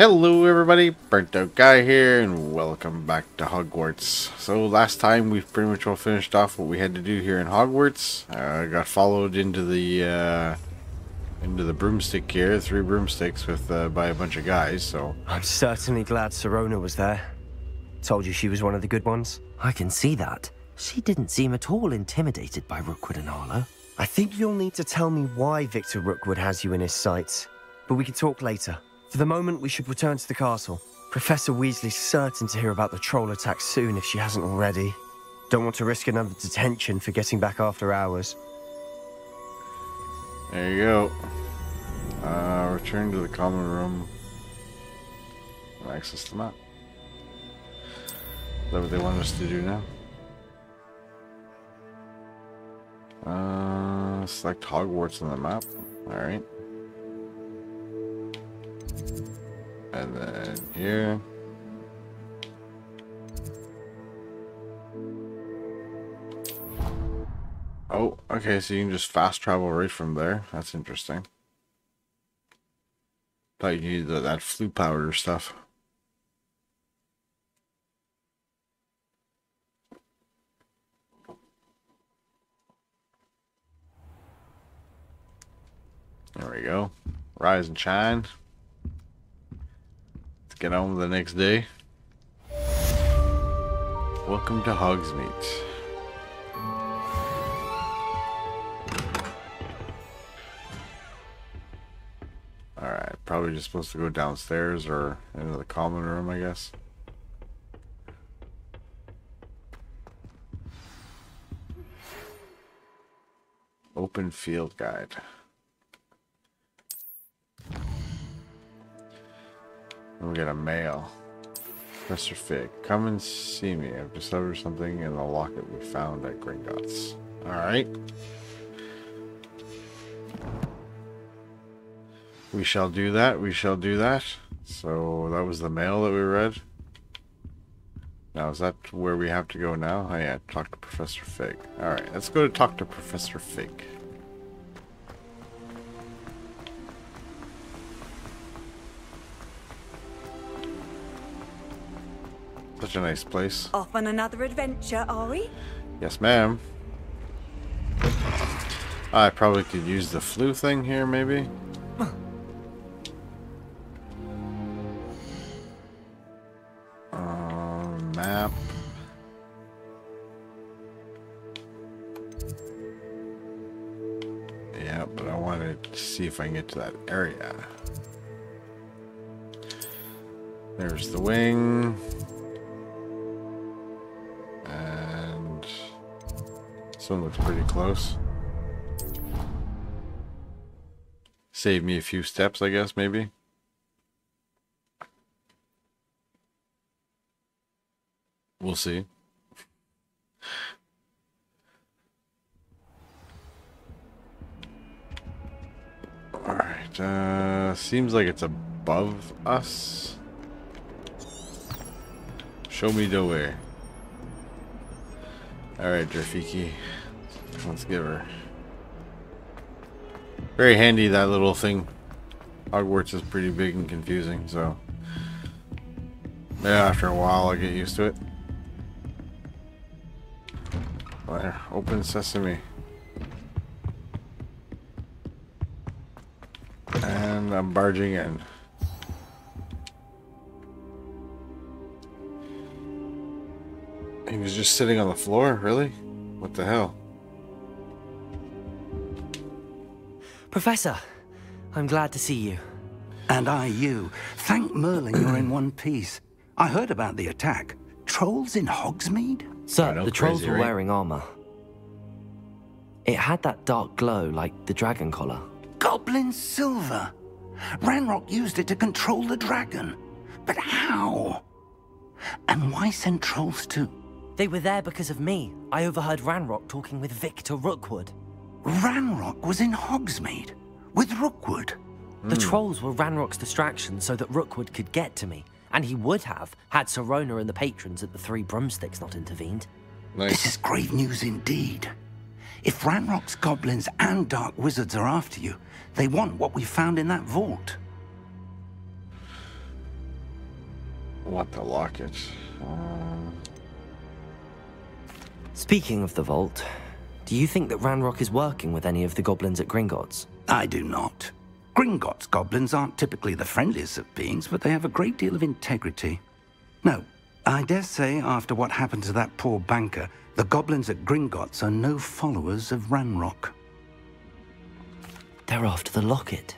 Hello everybody, Burnt Out Guy here, and welcome back to Hogwarts. So last time we pretty much all finished off what we had to do here in Hogwarts. I got followed into the broomstick here, three broomsticks by a bunch of guys. So I'm certainly glad Sirona was there. Told you she was one of the good ones. I can see that. She didn't seem at all intimidated by Rookwood and Arla. I think you'll need to tell me why Victor Rookwood has you in his sights, but we can talk later. For the moment, we should return to the castle. Professor Weasley's certain to hear about the troll attack soon if she hasn't already. Don't want to risk another detention for getting back after hours. There you go. Return to the common room. Access the map. Is that what they want us to do now? Select Hogwarts on the map. Alright. And then here. Oh, okay, so you can just fast travel right from there. That's interesting. Thought you needed that flu powder stuff. There we go. Rise and shine. Get on with the next day. Welcome to Hogsmeade. Alright, probably just supposed to go downstairs or into the common room, I guess. Open field guide. We got a mail. Professor Fig, come and see me. I've discovered something in the locket we found at Gringotts. Alright. We shall do that. We shall do that. So that was the mail that we read. Now, is that where we have to go now? Oh yeah, talk to Professor Fig. Alright, let's go to talk to Professor Fig. Such a nice place. Off on another adventure, are we? Yes, ma'am. I probably could use the flu thing here, maybe. Map. Yeah, but I wanted to see if I can get to that area. There's the wing. This one looks pretty close. Save me a few steps, I guess, maybe. We'll see. Alright, seems like it's above us. Show me the way. Alright, Drafiki. Let's give her. Very handy, that little thing. Hogwarts is pretty big and confusing, so yeah, after a while I'll get used to it. There, open sesame. And I'm barging in. He was just sitting on the floor, really? What the hell? Professor, I'm glad to see you. And I you. Thank Merlin you're in one piece. I heard about the attack. Trolls in Hogsmeade? Sir, the trolls were wearing armor. It had that dark glow like the dragon collar. Goblin silver! Ranrok used it to control the dragon. But how? And why send trolls too? They were there because of me. I overheard Ranrok talking with Victor Rookwood. Ranrok was in Hogsmeade? With Rookwood? The trolls were Ranrock's distraction so that Rookwood could get to me. And he would have, had Sirona and the patrons at the Three Broomsticks not intervened. Nice. This is grave news indeed. If Ranrock's goblins and dark wizards are after you, they want what we found in that vault. want the locket. Speaking of the vault, do you think that Ranrok is working with any of the goblins at Gringotts? I do not. Gringotts goblins aren't typically the friendliest of beings, but they have a great deal of integrity. No, I dare say after what happened to that poor banker, the goblins at Gringotts are no followers of Ranrok. They're after the locket.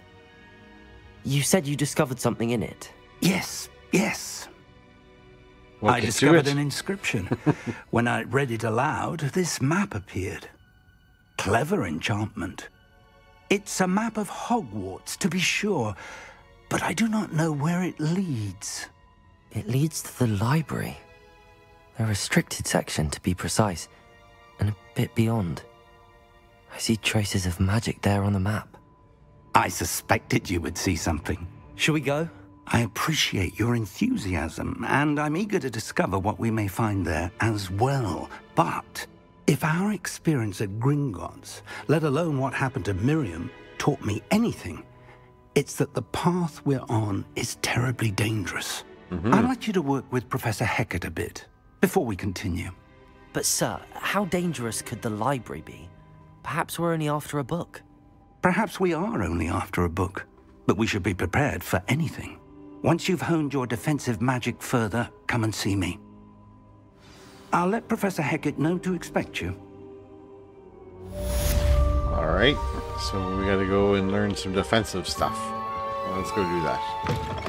You said you discovered something in it. Yes, yes. I discovered an inscription. When I read it aloud, this map appeared. Clever enchantment. It's a map of Hogwarts, to be sure, but I do not know where it leads. It leads to the library. A restricted section, to be precise, and a bit beyond. I see traces of magic there on the map. I suspected you would see something. Shall we go? I appreciate your enthusiasm, and I'm eager to discover what we may find there as well. But if our experience at Gringotts, let alone what happened to Miriam, taught me anything, it's that the path we're on is terribly dangerous. I'd like you to work with Professor Hecate a bit, before we continue. But sir, how dangerous could the library be? Perhaps we're only after a book. Perhaps we are only after a book, but we should be prepared for anything. Once you've honed your defensive magic further, come and see me. I'll let Professor Hecate know to expect you. Alright, so we gotta go and learn some defensive stuff. Well, let's go do that.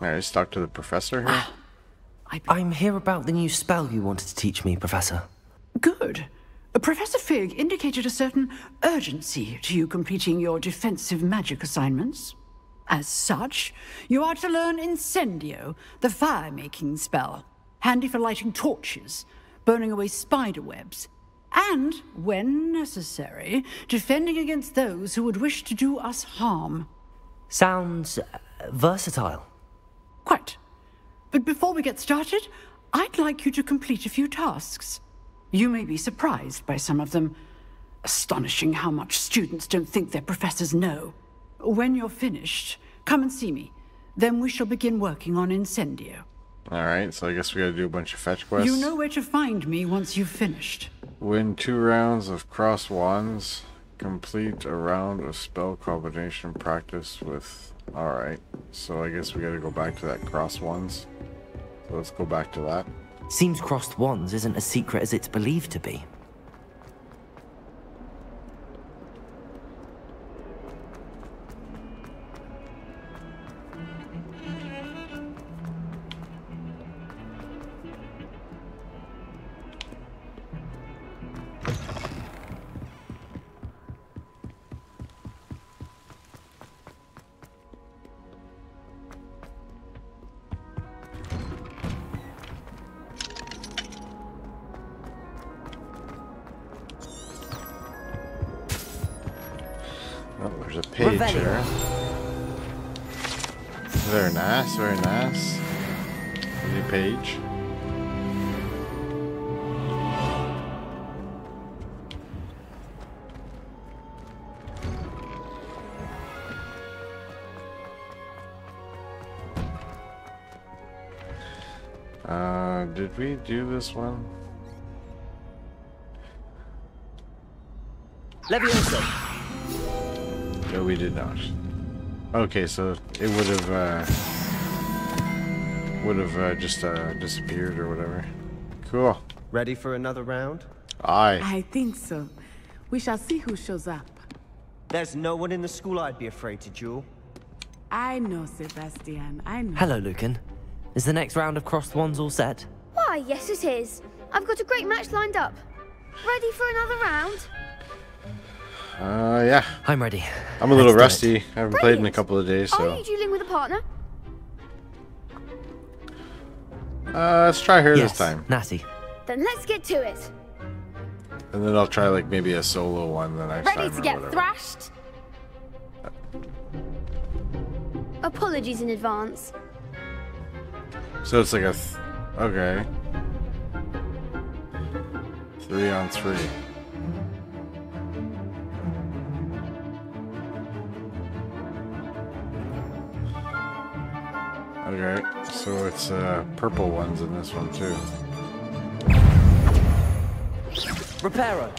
Let's talk to the professor here. I'm here about the new spell you wanted to teach me, Professor. Good. Professor Fig indicated a certain urgency to you completing your defensive magic assignments. As such, you are to learn Incendio, the fire-making spell, handy for lighting torches, burning away spider webs, and, when necessary, defending against those who would wish to do us harm. Sounds versatile. Quite. But before we get started, I'd like you to complete a few tasks. You may be surprised by some of them. Astonishing how much students don't think their professors know. When you're finished, come and see me. Then we shall begin working on Incendio. Alright, so I guess we gotta do a bunch of fetch quests. You know where to find me once you've finished. Win 2 rounds of Crossed Wands. Complete a round of spell combination practice with... Alright, so I guess we gotta go back to that Crossed Wands. So let's go back to that. Seems Crossed Wands isn't as secret as it's believed to be. Did we do this one? Levioso. No, we did not. Okay, so it would have just disappeared or whatever. Cool. Ready for another round? Aye. I think so. We shall see who shows up. There's no one in the school I'd be afraid to duel. I know, Sebastian. I know. Hello, Lucan. Is the next round of Crossed Wands all set? Why, yes it is. I've got a great match lined up. Ready for another round? Yeah. I'm ready. I'm a little rusty. I haven't played in a couple of days, so... Are you dueling with a partner? Let's try her this time. Natty. Then let's get to it. And then I'll try, like, maybe a solo one the next time. Ready to get thrashed? Apologies in advance. So it's like a... okay. 3-on-3. Okay, so it's purple ones in this one too. Reparo.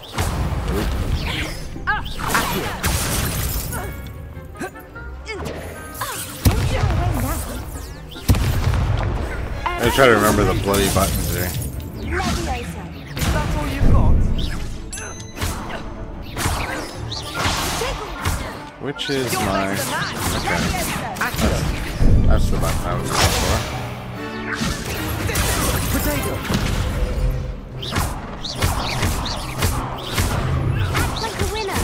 I try to remember the bloody buttons here. That's all you got. Which is my okay. That's the button I was looking for. Protego. Act like a winner.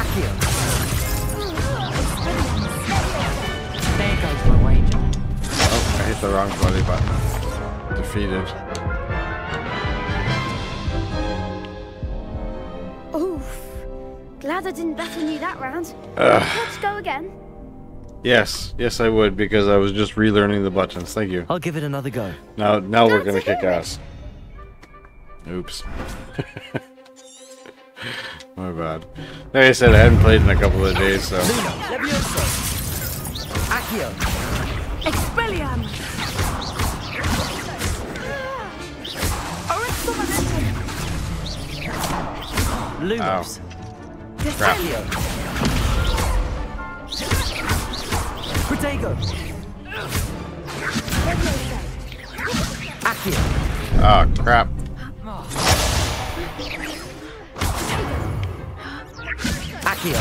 Accio. There goes my wager. Oh, I hit the wrong bloody button. Defeated. Oof. Glad I didn't battle you that round. Let's go again. Yes, yes I would, because I was just relearning the buttons. Thank you. I'll give it another go. Now we're gonna kick ass. Oops. My bad. Like I said, I haven't played in a couple of days, so. Levioso. Accio. Expelliarmus. Lumos. Descendo. Protego. Accio. Oh crap. Accio.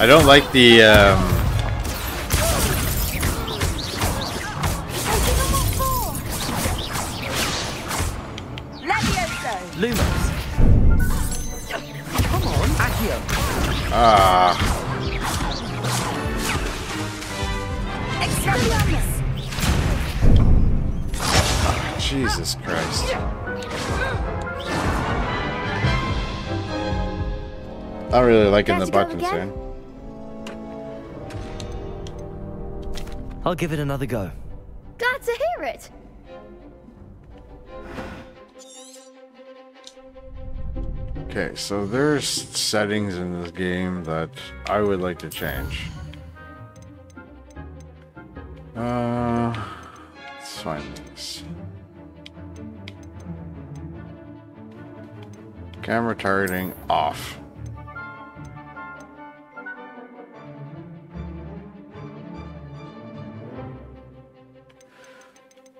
I don't like the Lumos. Ah. Oh, Jesus Christ. Not really liking the buttons, man. I'll give it another go. Glad to hear it. Okay, so there's settings in this game that I would like to change. Let's find these. Camera targeting off.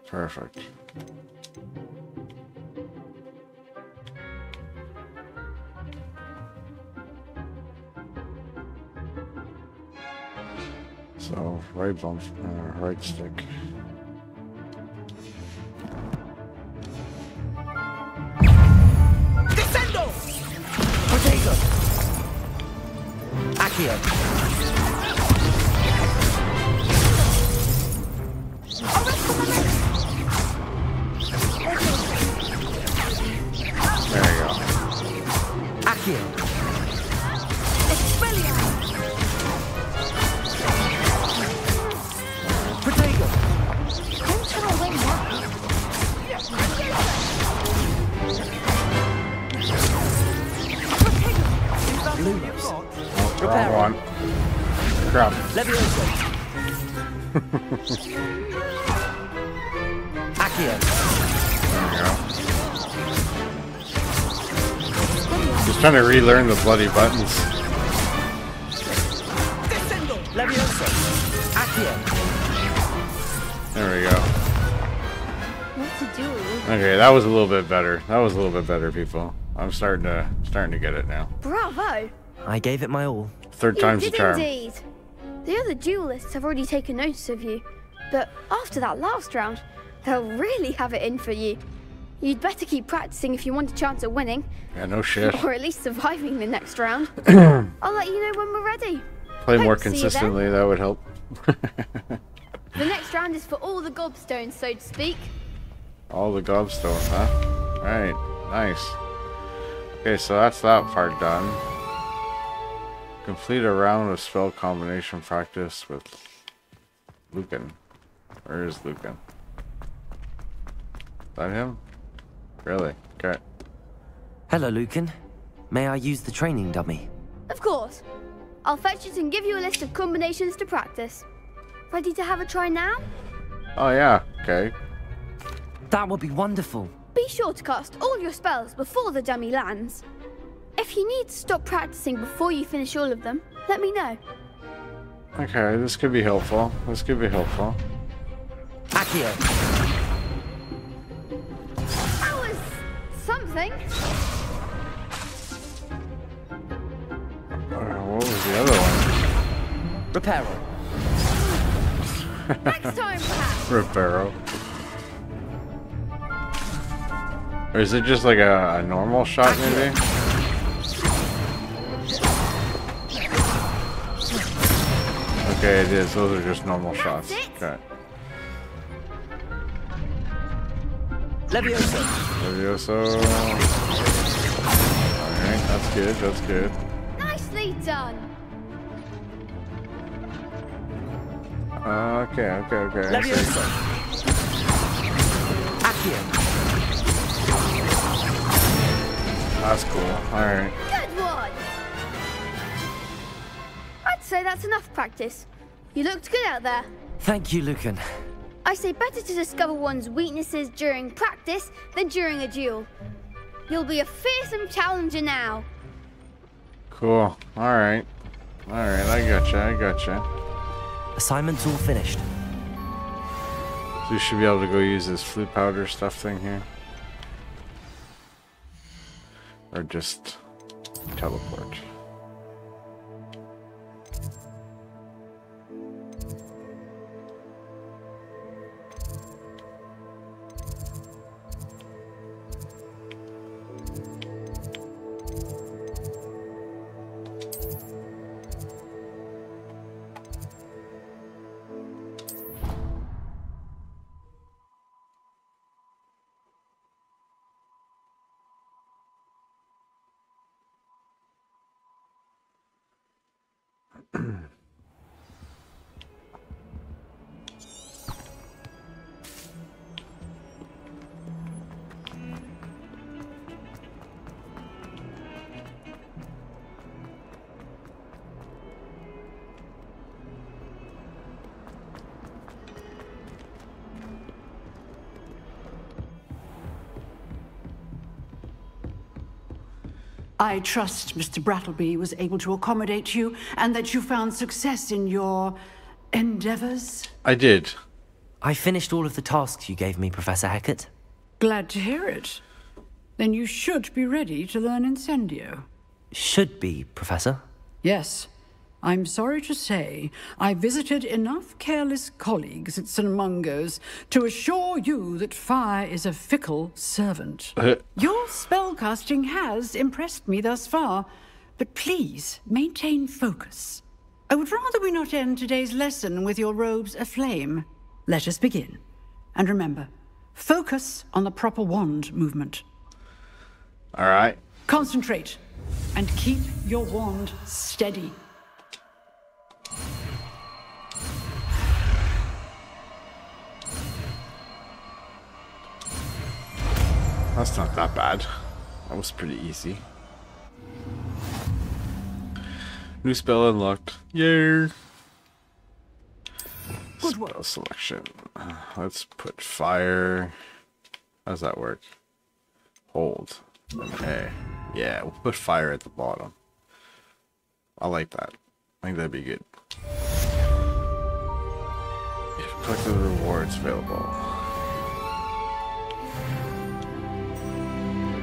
Perfect. So right bump, right stick. Descendo. Protego. Accio. There you go. Accio. Oh, wrong one. Crap. Accio. There we go. Just trying to relearn the bloody buttons. Levioso. Accio. There we go. Okay, that was a little bit better. That was a little bit better, people. I'm starting to get it now. Bravo! I gave it my all. Third time's the charm. Indeed. The other duelists have already taken notice of you, but after that last round, they'll really have it in for you. You'd better keep practicing if you want a chance at winning. Yeah, no shit. Or at least surviving the next round. I'll let you know when we're ready. Play more consistently, that would help. The next round is for all the gobstones, so to speak. All the gobstones, huh? Alright, nice. Okay, so that's that part done. Complete a round of spell combination practice with Lucan. Where is Lucan? Is that him? Really? Okay. Hello, Lucan. May I use the training dummy? Of course. I'll fetch it and give you a list of combinations to practice. Ready to have a try now? Oh yeah, okay. That would be wonderful. Be sure to cast all your spells before the dummy lands. If you need to stop practicing before you finish all of them, let me know. Okay, this could be helpful. This could be helpful. Accio. That was something. What was the other one? Reparo. Next time, perhaps. Reparo. Or is it just like a normal shot, maybe? Okay, it is. Those are just normal shots. Okay. Levioso. Levioso. Alright, that's good. That's good. Nicely done. Okay. Levioso. Accio. That's cool. Alright. Good one! I'd say that's enough practice. You looked good out there. Thank you, Lucan. I say better to discover one's weaknesses during practice than during a duel. You'll be a fearsome challenger now. Cool. Alright. Alright, I gotcha. Assignment's all finished. So you should be able to go use this flu powder stuff thing here. Or just teleport. I trust Mr. Brattleby was able to accommodate you, and that you found success in your endeavors? I did. I finished all of the tasks you gave me, Professor Hecate. Glad to hear it. Then you should be ready to learn Incendio. Should be, Professor? Yes. I'm sorry to say, I visited enough careless colleagues at St. Mungo's to assure you that fire is a fickle servant. Your spellcasting has impressed me thus far, but please maintain focus. I would rather we not end today's lesson with your robes aflame. Let us begin. And remember, focus on the proper wand movement. All right. Concentrate and keep your wand steady. That's not that bad. That was pretty easy. New spell unlocked. Yay! Good work. Spell selection. Let's put fire. How does that work? Hold. Okay. Yeah, we'll put fire at the bottom. I like that. I think that'd be good. If collected rewards available.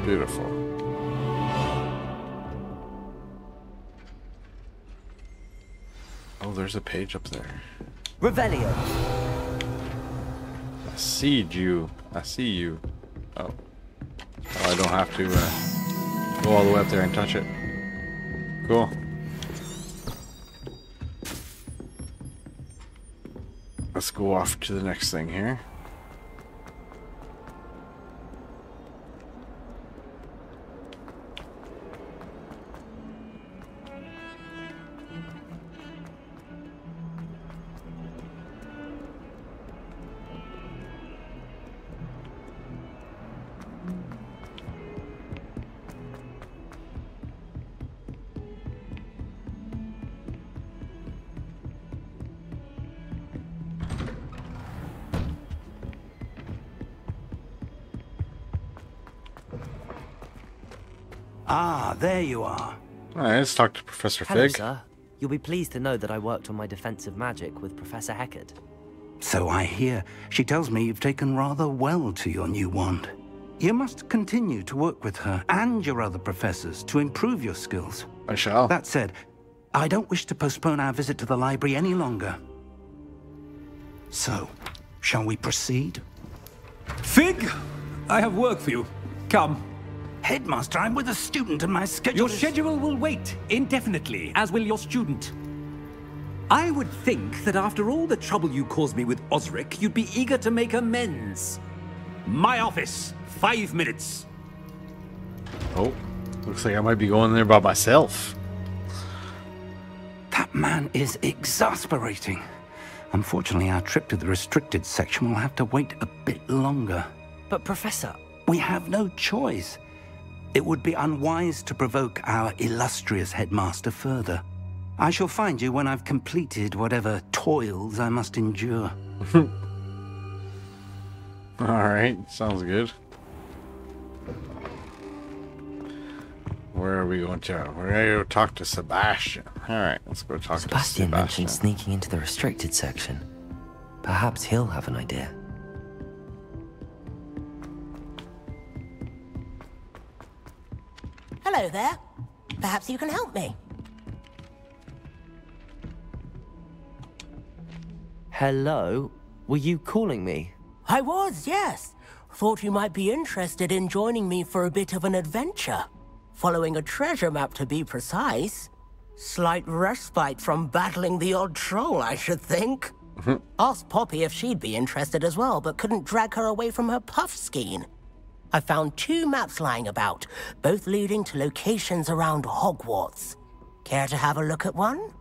Beautiful. Oh, there's a page up there. Revelio. seed you. I see you. Oh. Well, I don't have to go all the way up there and touch it. Cool. Let's go off to the next thing here. Ah, there you are. All right, let's talk to Professor Fig. Hello, sir. You'll be pleased to know that I worked on my defensive magic with Professor Hecate. So I hear. She tells me you've taken rather well to your new wand. You must continue to work with her and your other professors to improve your skills. I shall. That said, I don't wish to postpone our visit to the library any longer. So, shall we proceed? Fig, I have work for you. Come. Headmaster, I'm with a student and my schedule Your schedule will wait indefinitely, as will your student. I would think that after all the trouble you caused me with Osric, you'd be eager to make amends. My office, 5 minutes. Oh, looks like I might be going there by myself. That man is exasperating. Unfortunately, our trip to the restricted section will have to wait a bit longer. But Professor... We have no choice. It would be unwise to provoke our illustrious headmaster further. I shall find you when I've completed whatever toils I must endure. Alright, sounds good. Where are we going to? We're going to go talk to Sebastian. Alright, let's go talk to Sebastian. Sebastian mentioned sneaking into the restricted section. Perhaps he'll have an idea. Hello there. Perhaps you can help me. Hello? Were you calling me? I was, yes. Thought you might be interested in joining me for a bit of an adventure. Following a treasure map, to be precise. Slight respite from battling the odd troll, I should think. Asked Poppy if she'd be interested as well, but couldn't drag her away from her puff skein. I found 2 maps lying about, both leading to locations around Hogwarts. Care to have a look at one?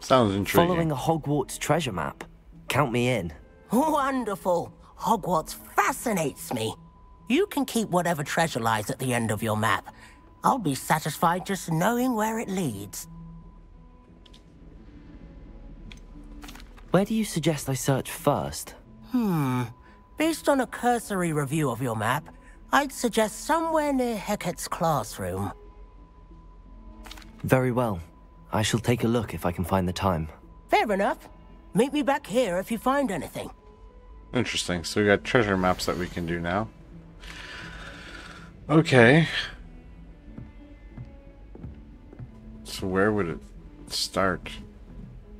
Sounds intriguing. Following a Hogwarts treasure map. Count me in. Wonderful. Hogwarts fascinates me. You can keep whatever treasure lies at the end of your map. I'll be satisfied just knowing where it leads. Where do you suggest I search first? Based on a cursory review of your map, I'd suggest somewhere near Heckett's classroom. Very well. I shall take a look if I can find the time. Fair enough. Meet me back here if you find anything. Interesting. So we got treasure maps that we can do now. Okay. So where would it start?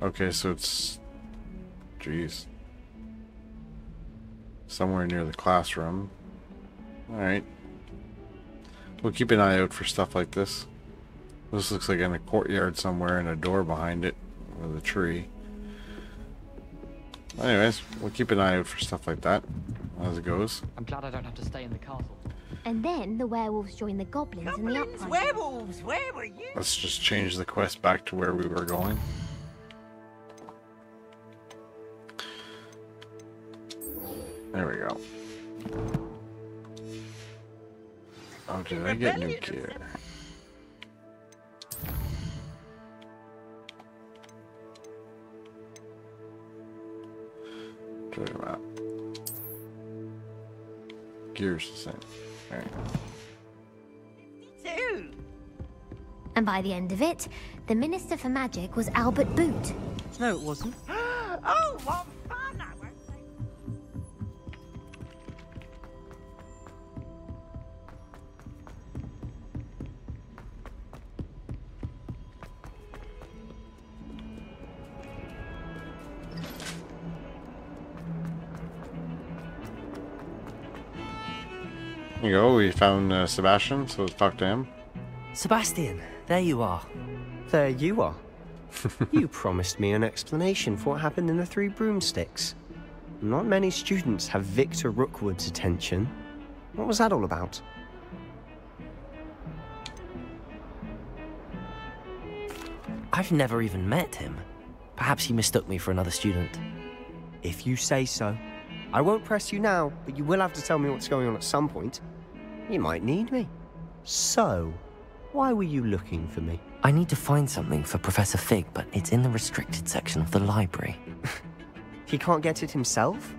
Okay, so it's... Jeez. Somewhere near the classroom. Alright. We'll keep an eye out for stuff like this. This looks like in a courtyard somewhere and a door behind it with a tree. Anyways, we'll keep an eye out for stuff like that as it goes. I'm glad I don't have to stay in the castle. And then the werewolves join the goblins in the uprising. Werewolves, where were you? Let's just change the quest back to where we were going. There we go. Oh, did I get new gear? Turn them out. Gear's the same. There you go. And by the end of it, the Minister for Magic was Albert Boot. No, it wasn't. Oh, what? There you go, we found Sebastian, so let's talk to him. Sebastian, there you are. There you are. You promised me an explanation for what happened in the Three Broomsticks. Not many students have Victor Rookwood's attention. What was that all about? I've never even met him. Perhaps he mistook me for another student. If you say so. I won't press you now, but you will have to tell me what's going on at some point. You might need me. So, why were you looking for me? I need to find something for Professor Fig, but it's in the restricted section of the library. He can't get it himself?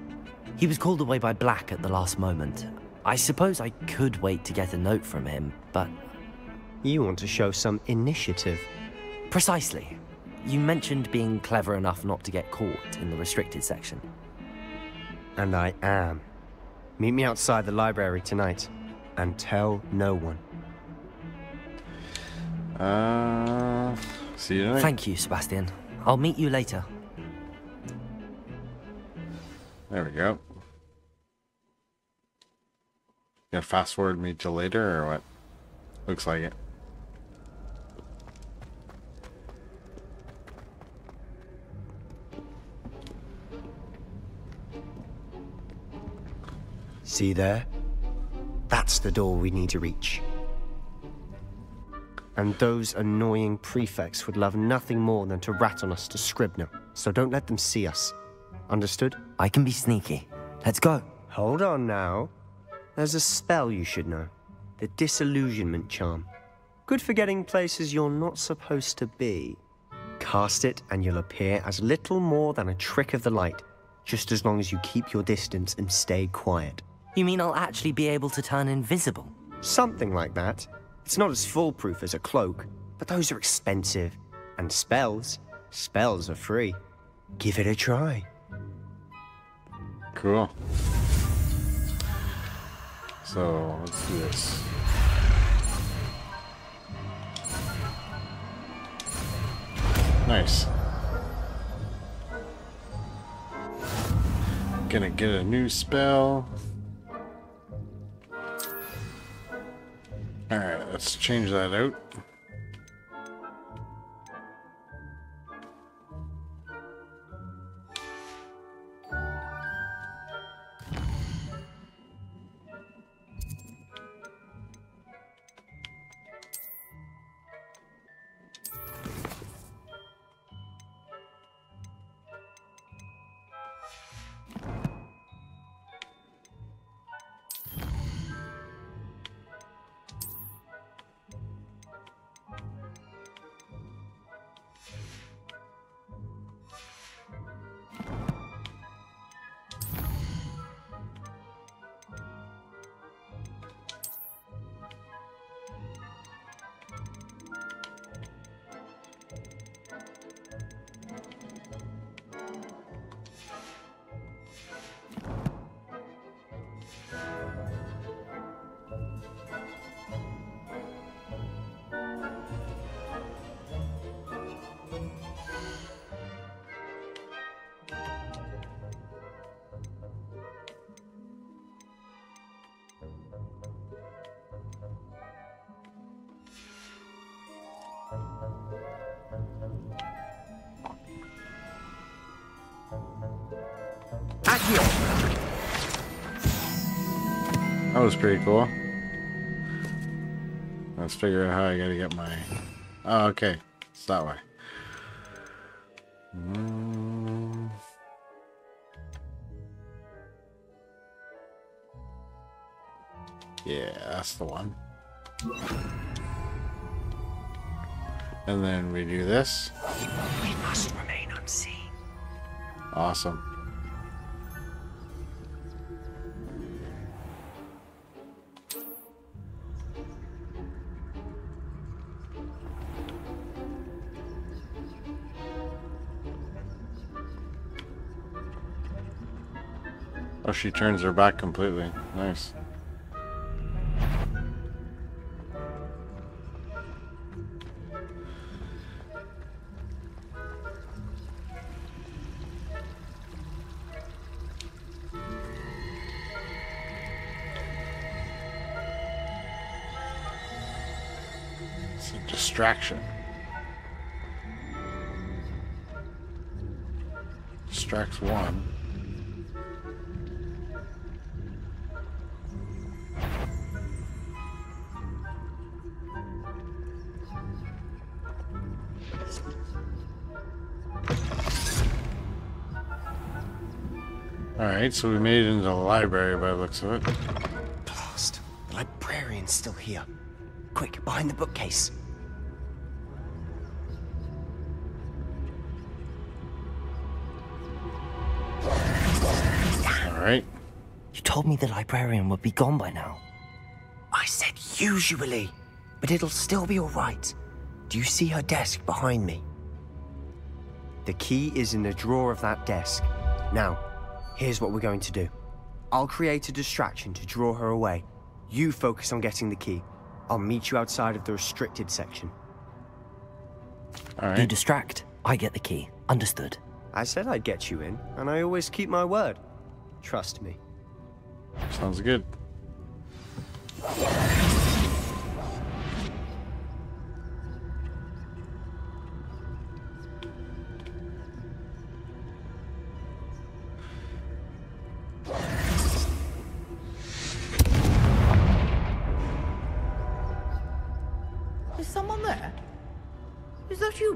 He was called away by Black at the last moment. I suppose I could wait to get a note from him, but... You want to show some initiative. Precisely. You mentioned being clever enough not to get caught in the restricted section. And I am. Meet me outside the library tonight, and tell no one. See you tonight. Thank you, Sebastian. I'll meet you later. There we go. Gonna fast forward me to later, or what? Looks like it. See there? That's the door we need to reach. And those annoying prefects would love nothing more than to rat on us to Scribner, so don't let them see us. Understood? I can be sneaky. Let's go. Hold on now. There's a spell you should know. The disillusionment charm. Good for getting places you're not supposed to be. Cast it and you'll appear as little more than a trick of the light, just as long as you keep your distance and stay quiet. You mean I'll actually be able to turn invisible? Something like that. It's not as foolproof as a cloak, but those are expensive. And spells are free. Give it a try. Cool. So, let's do this. Nice. Gonna get a new spell. Alright, let's change that out. That was pretty cool. Let's figure out how I gotta get my... Oh, okay. It's that way. Yeah, that's the one. And then we do this. We must remain unseen. Awesome. Oh, she turns her back completely. Nice. It's a distraction. Distracts one. Alright, so we made it into the library by the looks of it. Blast! The librarian's still here. Quick, behind the bookcase. Alright. You told me the librarian would be gone by now. I said usually, but it'll still be alright. Do you see her desk behind me? The key is in the drawer of that desk. Now, here's what we're going to do. I'll create a distraction to draw her away. You focus on getting the key. I'll meet you outside of the restricted section. All right. You distract, I get the key. Understood. I said I'd get you in, and I always keep my word. Trust me. Sounds good.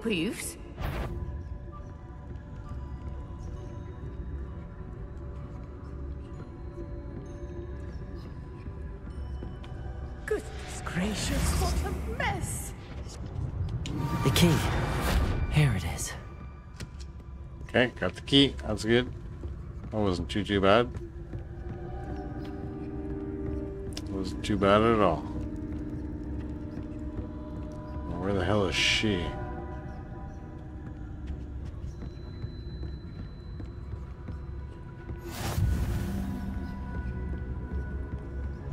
Peeves? Goodness gracious, what a mess! The key. Here it is. Okay, got the key. That's good. That wasn't too bad. It wasn't too bad at all. Where the hell is she?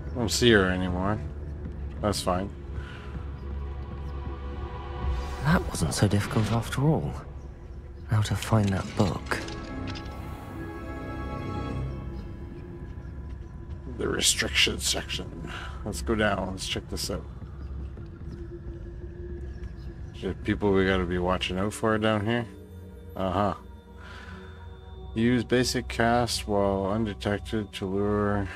I don't see her anymore. That's fine. That wasn't so difficult after all. How to find that book. The restriction section. Let's go down. Let's check this out. Is there people we gotta be watching out for down here? Uh-huh. Use basic cast while undetected to lure...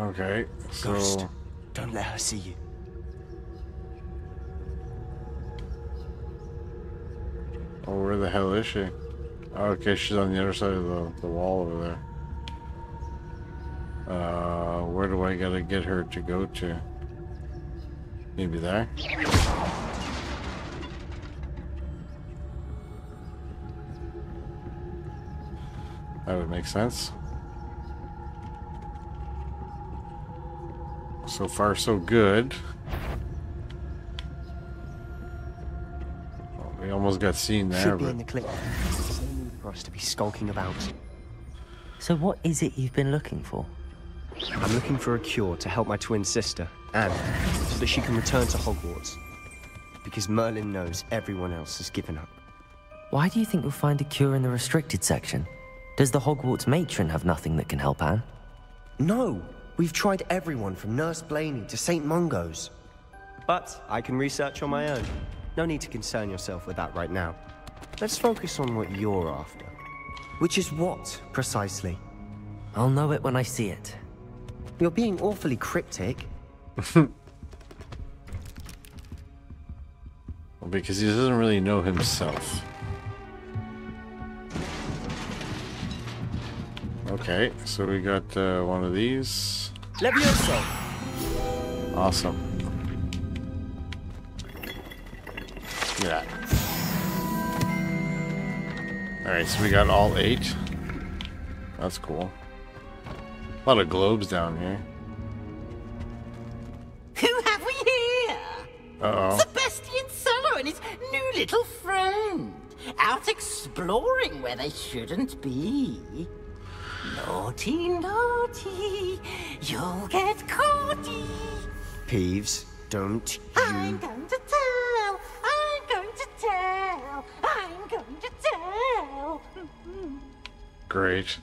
Okay, so... Ghost, don't let her see you. Oh, where the hell is she? Oh, okay, she's on the other side of the wall over there. Where do I gotta get her to go to? Maybe there? That would make sense. So far, so good. Well, we almost got seen there. Should be in the clip. There's no need for us to be skulking about. So what is it you've been looking for? I'm looking for a cure to help my twin sister, Anne, so that she can return to Hogwarts. Because Merlin knows everyone else has given up. Why do you think you'll find a cure in the restricted section? Does the Hogwarts matron have nothing that can help Anne? No! We've tried everyone from Nurse Blaney to St. Mungo's. But I can research on my own. No need to concern yourself with that right now. Let's focus on what you're after. Which is what, precisely? I'll know it when I see it. You're being awfully cryptic. Well, because he doesn't really know himself. Okay, so we got one of these. Levioso! Awesome. Look at that. Alright, so we got all 8. That's cool. A lot of globes down here. Who have we here? Uh-oh. Sebastian's solo and his new little friend. Out exploring where they shouldn't be. Naughty, naughty, you'll get caughty. Peeves, don't you... I'm going to tell, I'm going to tell, I'm going to tell. Great.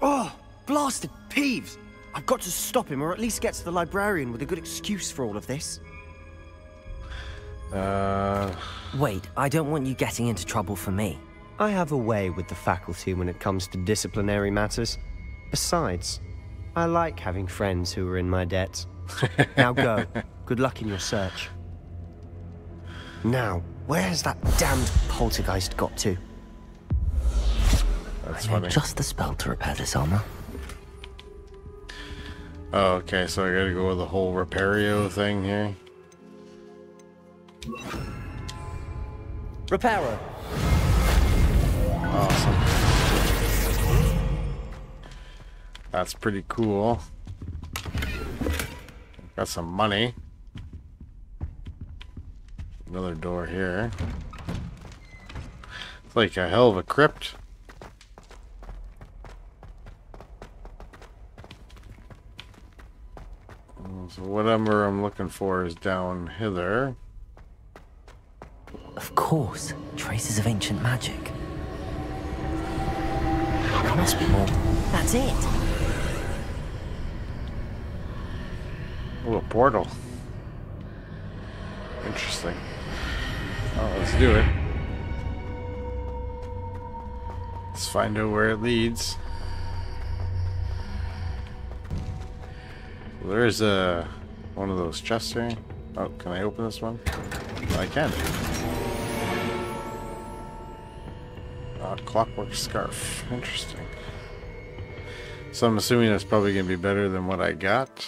Oh, blasted Peeves. I've got to stop him, or at least get to the librarian with a good excuse for all of this. Wait, I don't want you getting into trouble for me. I have a way with the faculty when it comes to disciplinary matters. Besides, I like having friends who are in my debt. Now go. Good luck in your search. Now, where has that damned poltergeist got to? That's I know funny. Just the spell to repair this armor. Oh, okay, so I gotta go with the whole Repario thing here. Reparo. Awesome. That's pretty cool. Got some money. Another door here. It's like a hell of a crypt. So whatever I'm looking for is down hither. Of course, traces of ancient magic. There must be more. That's it. Oh, a portal. Interesting. Oh, let's do it. Let's find out where it leads. There is a one of those chests here. Oh, can I open this one? I can. Clockwork scarf. Interesting. So I'm assuming that's probably going to be better than what I got.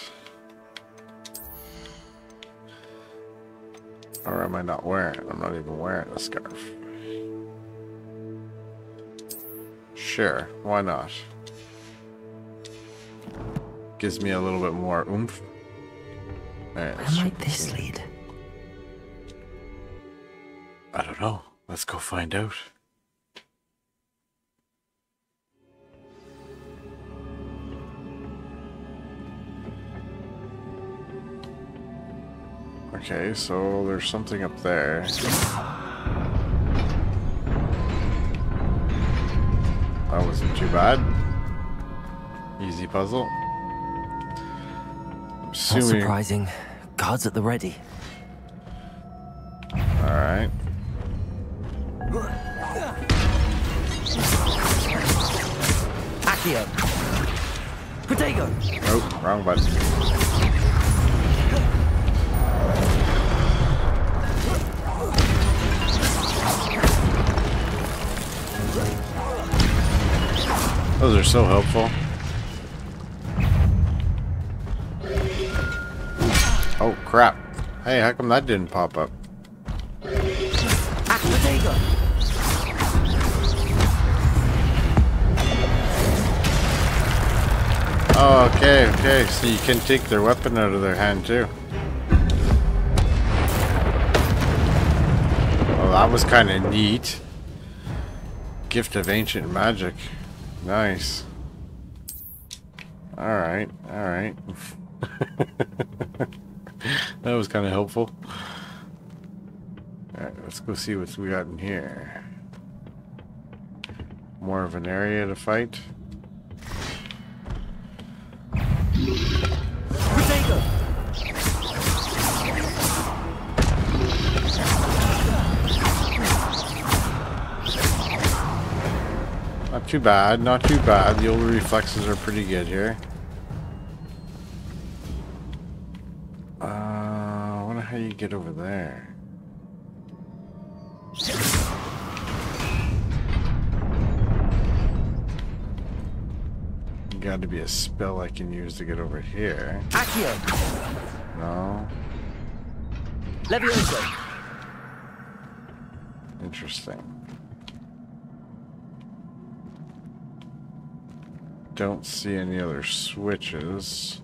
Or am I not wearing it? I'm not even wearing a scarf. Sure, why not? Gives me a little bit more oomph. Right, where might this lead? I don't know. Let's go find out. Okay, so there's something up there. That wasn't too bad. Easy puzzle. Not surprising. Guards at the ready. Alright. Accio. Protego. Oh, wrong button. Those are so helpful. Oh crap. Hey, how come that didn't pop up? Oh, okay, okay. So you can take their weapon out of their hand too. Well, that was kind of neat. Gift of ancient magic. Nice. Alright, alright. That was kind of helpful. Alright, let's go see what we got in here. More of an area to fight. Not too bad, not too bad. The old reflexes are pretty good here. How do you get over there? Got to be a spell I can use to get over here. Accio. No. Levioso. Interesting. Don't see any other switches.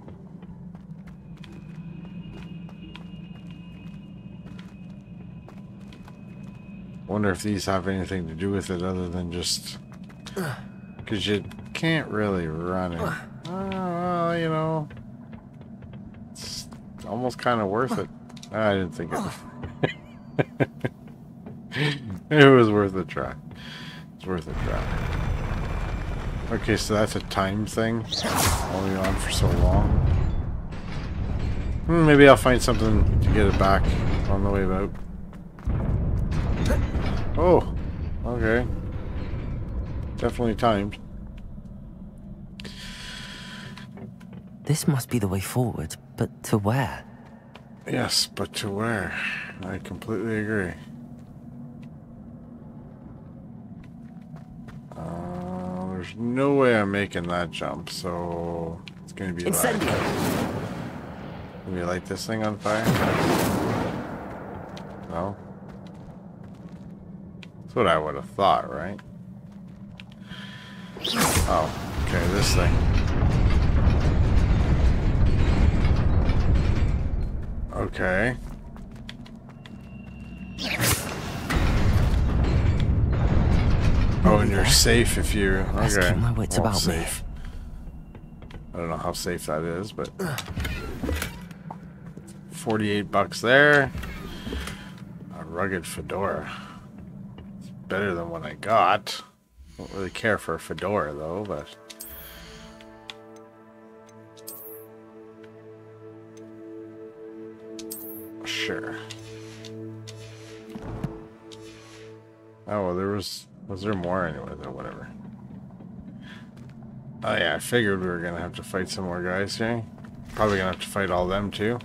Wonder if these have anything to do with it other than just because you can't really run it. Oh, well, you know, it's almost kind of worth it. I didn't think it was. It was worth a try. It's worth a try. Okay, so that's a time thing. Only on for so long. Maybe I'll find something to get it back on the way out. Oh, okay. Definitely timed. This must be the way forward, but to where? Yes, but to where? I completely agree. There's no way I'm making that jump, so it's going to be Incendio. Can we light this thing on fire? No? That's what I would have thought, right? Oh, okay, this thing. Okay. Oh, and you're safe if you... Okay, my wits about safe. I don't know how safe that is, but... 48 bucks there. A rugged fedora. It's better than what I got. Don't really care for a fedora, though, but... Sure. Oh, well, there was... Was there more anyway, though? Whatever. Oh yeah, I figured we were gonna have to fight some more guys here. Probably gonna have to fight all them too.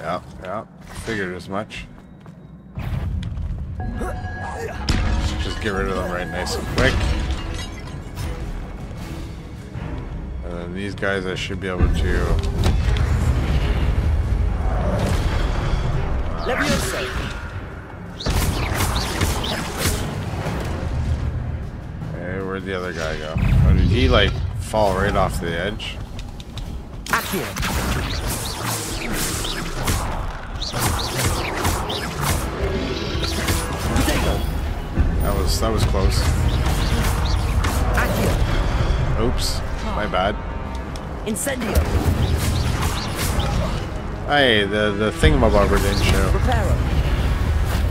Yeah, yeah. Figured as much. Just get rid of them right nice and quick. And then these guys I should be able to... Levioso. Hey, where'd the other guy go? Oh, did he like fall right off the edge? Accio. Protego. That was close. Accio. Oops, my bad. Incendio. Hey, the thingamabobber didn't show. Reparo.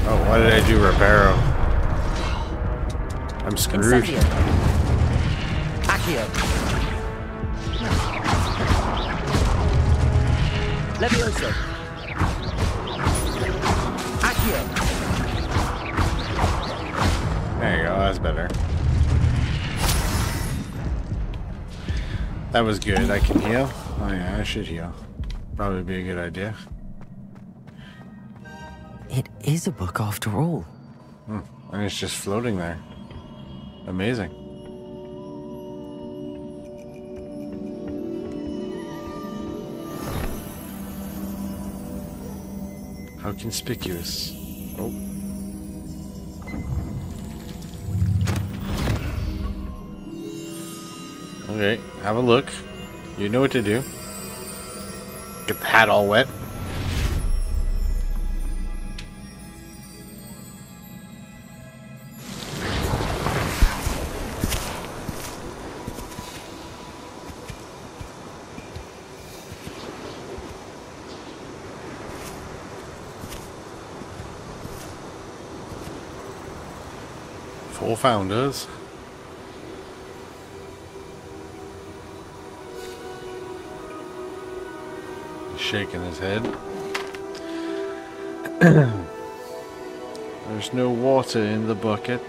Oh, why did I do Reparo? I'm screwed. Accio. Levioso. Accio. There you go, that's better. That was good. I can heal? Oh yeah, I should heal. Probably be a good idea. It is a book after all. And it's just floating there. Amazing. How conspicuous. Oh. Okay, have a look. You know what to do. Get the hat all wet. Four founders. Shaking his head. There's no water in the bucket.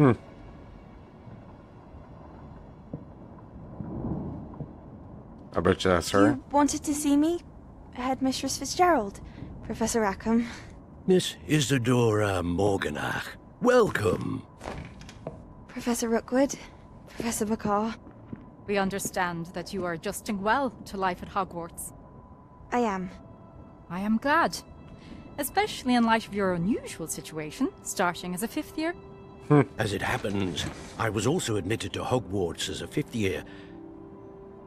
Hmm. I bet you that's her. You wanted to see me? Headmistress Fitzgerald, Professor Rackham. Miss Isadora Morganach, welcome. Professor Rookwood, Professor Macaw. We understand that you are adjusting well to life at Hogwarts. I am. I am glad. Especially in light of your unusual situation, starting as a fifth year. As it happens, I was also admitted to Hogwarts as a fifth year.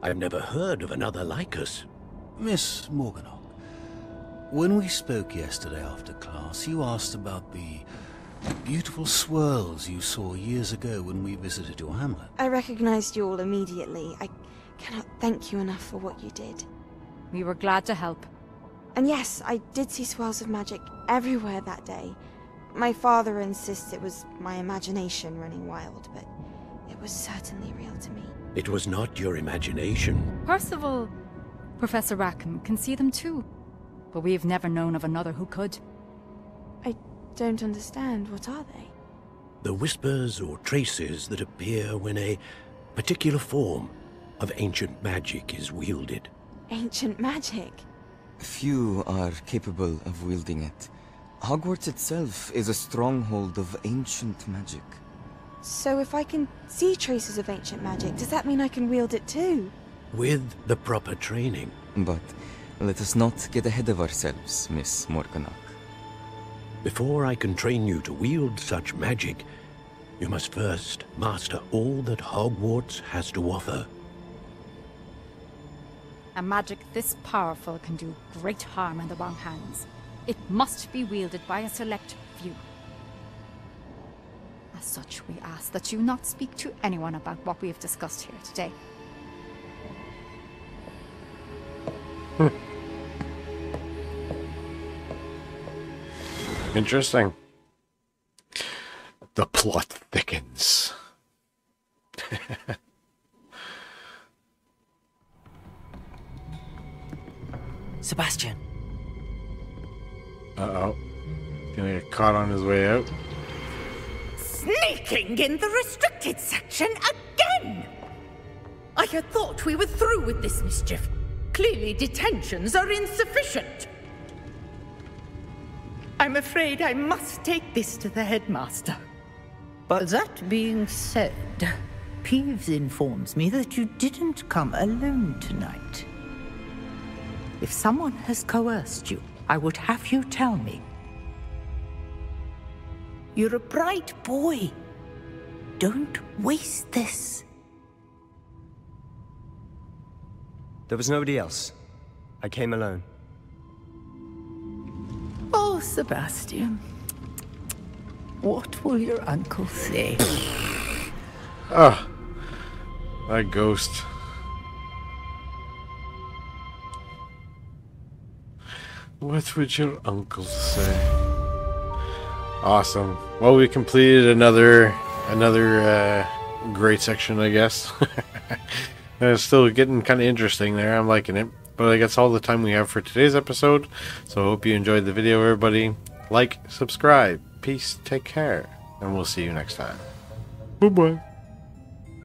I've never heard of another like us. Miss Morganach, when we spoke yesterday after class, you asked about the beautiful swirls you saw years ago when we visited your hamlet. I recognized you all immediately. I cannot thank you enough for what you did. We were glad to help. And yes, I did see swirls of magic everywhere that day. My father insists it was my imagination running wild, but it was certainly real to me. It was not your imagination. Percival, Professor Rackham can see them too, but we've never known of another who could. I don't understand. What are they? The whispers or traces that appear when a particular form of ancient magic is wielded. Ancient magic? Few are capable of wielding it. Hogwarts itself is a stronghold of ancient magic. So if I can see traces of ancient magic, does that mean I can wield it too? With the proper training. But let us not get ahead of ourselves, Miss Morganach. Before I can train you to wield such magic, you must first master all that Hogwarts has to offer. A magic this powerful can do great harm in the wrong hands. It must be wielded by a select few. As such, we ask that you not speak to anyone about what we have discussed here today. Interesting. The plot thickens. Sebastian. Uh-oh. Gonna get caught on his way out. Sneaking in the restricted section again! I had thought we were through with this mischief. Clearly, detentions are insufficient. I'm afraid I must take this to the headmaster. But that being said, Peeves informs me that you didn't come alone tonight. If someone has coerced you, I would have you tell me. You're a bright boy. Don't waste this. There was nobody else. I came alone. Oh, Sebastian. What will your uncle say? Ah, that ghost. What would your uncle say? Awesome. Well, we completed another great section, I guess. It's still getting kind of interesting there. I'm liking it. But I guess all the time we have for today's episode. So I hope you enjoyed the video, everybody. Like, subscribe, peace, take care, and we'll see you next time. Bye-bye.